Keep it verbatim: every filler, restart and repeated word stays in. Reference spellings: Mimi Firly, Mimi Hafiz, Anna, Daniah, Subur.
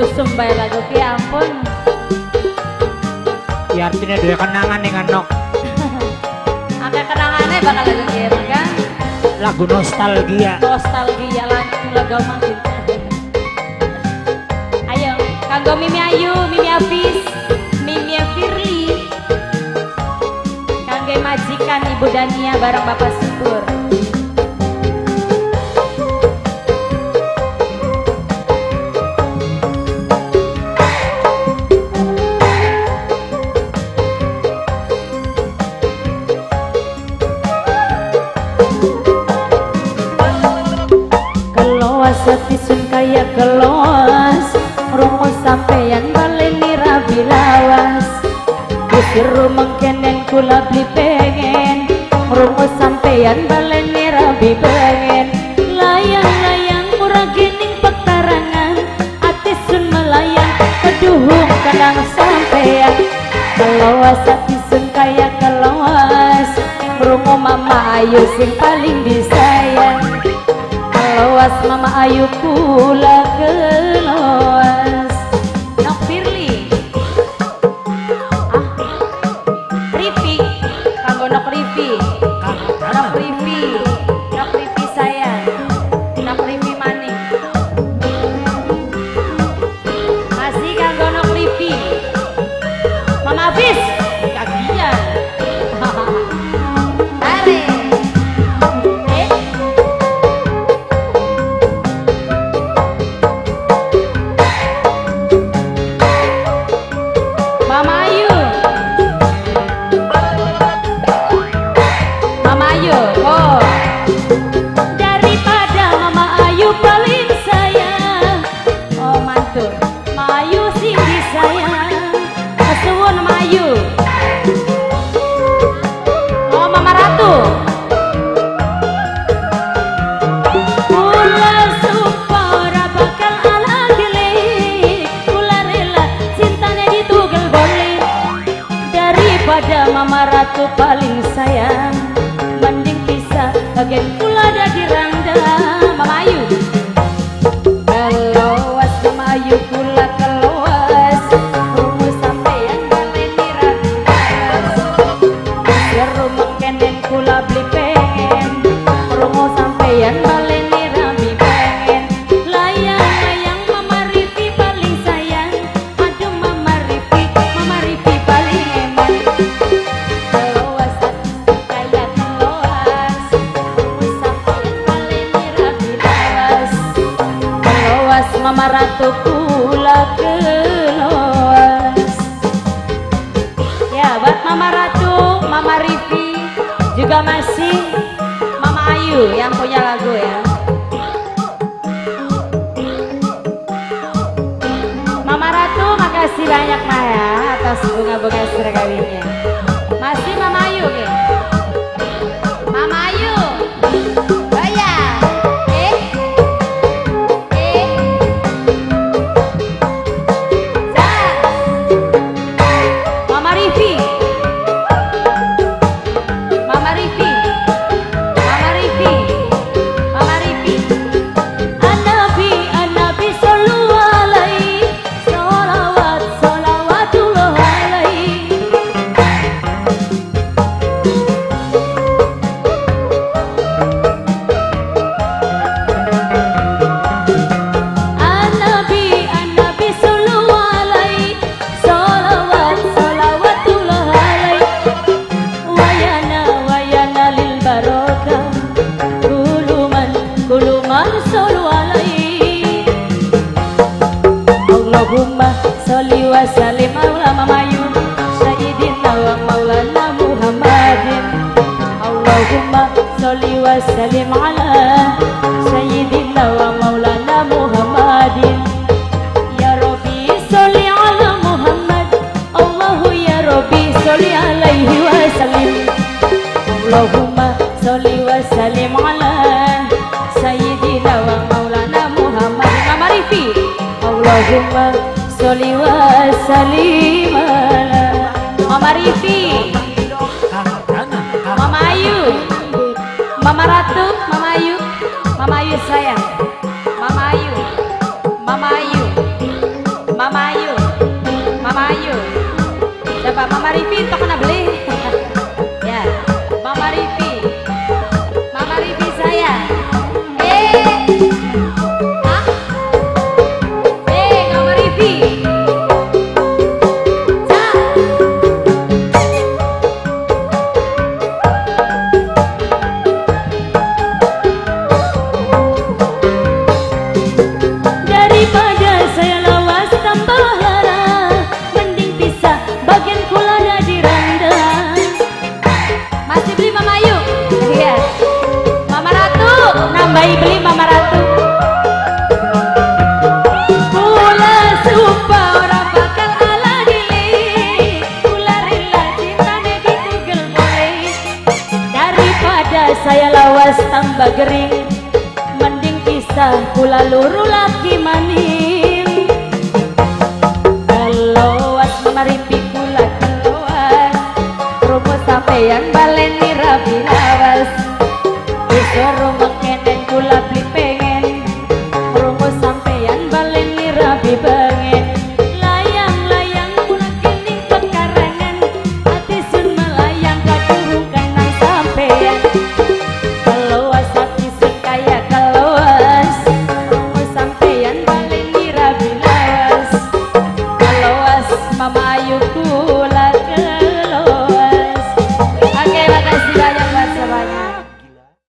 usum bae lagu ki ampun. Ya artinya dua kenangan dengan nok. Ada kenangannya bakal lagu ki kan? Lagu nostalgia. Nostalgia lagu lagu manggil. Ayo, kanggo Mimi Ayu, Mimi Hafiz, Mimi Firly. Kangge majikan Ibu Daniah bareng Bapak Subur. Setisun kaya kelos rumo sampeyan baleni rabi lawas usir rumeng kenen kula beli pengen rumo sampeyan baleni rabi pengen layang-layang murah gening pektarangan atisun melayang keduhung kadang sampeyan kelos setisun kaya kelos rumo mama ayu sing paling disayang keluas mama ayu pula keluas Nok Firly ah Rifi kanggo Nok Rifi Nok Rifi Nok Rifi sayang Nok Rifi maning masih kanggo Nok Rifi Mama Hafiz kagian tarik pada mama ratu paling sayang mending kisah bagian pula ada di randa Mama Ayu keluas Mama Ayu pula keluas rumu sampeyan baleni rabias biar rumah kenen pula beli pengen rumu sampeyan baleni rabi pengen layang-layang Mama Rifi paling sayang aduh Mama Rifi Mama Rifi paling enak Mama Ratu pula keluas. Ya buat Mama Ratu, Mama Rifi juga masih Mama Ayu yang punya lagu ya. Mama Ratu makasih banyak Maya atas bunga-bunga sergawinya. Masih Mama Ayu ya. Mama Ayu Allahumma sholli wa sallim ala mamayu sayyidina wa maulana Muhammadin Allahumma sholli wa sallim ala sayyidina wa maulana Muhammadin Ya Rabbi sholli ala Muhammad Allahu ya Rabbi sholli alaihi wa sallim Allahumma sholli wa sallim ala sayyidina wa maulana Muhammadin Mama Rifi Allahumma sholli wa sallim ala Mama Rifi Mama Ayu Mama Ratu Mama Ayu Mama Ayu sayang Mama Ayu Mama Ayu Mama Rifi tak kena beli. Ya, Mama Rifi, Mama Rifi saya. Eh, ah, eh, Mama Rifi. Saya lawas tambah gering, mending kisah ku lalu laki mana.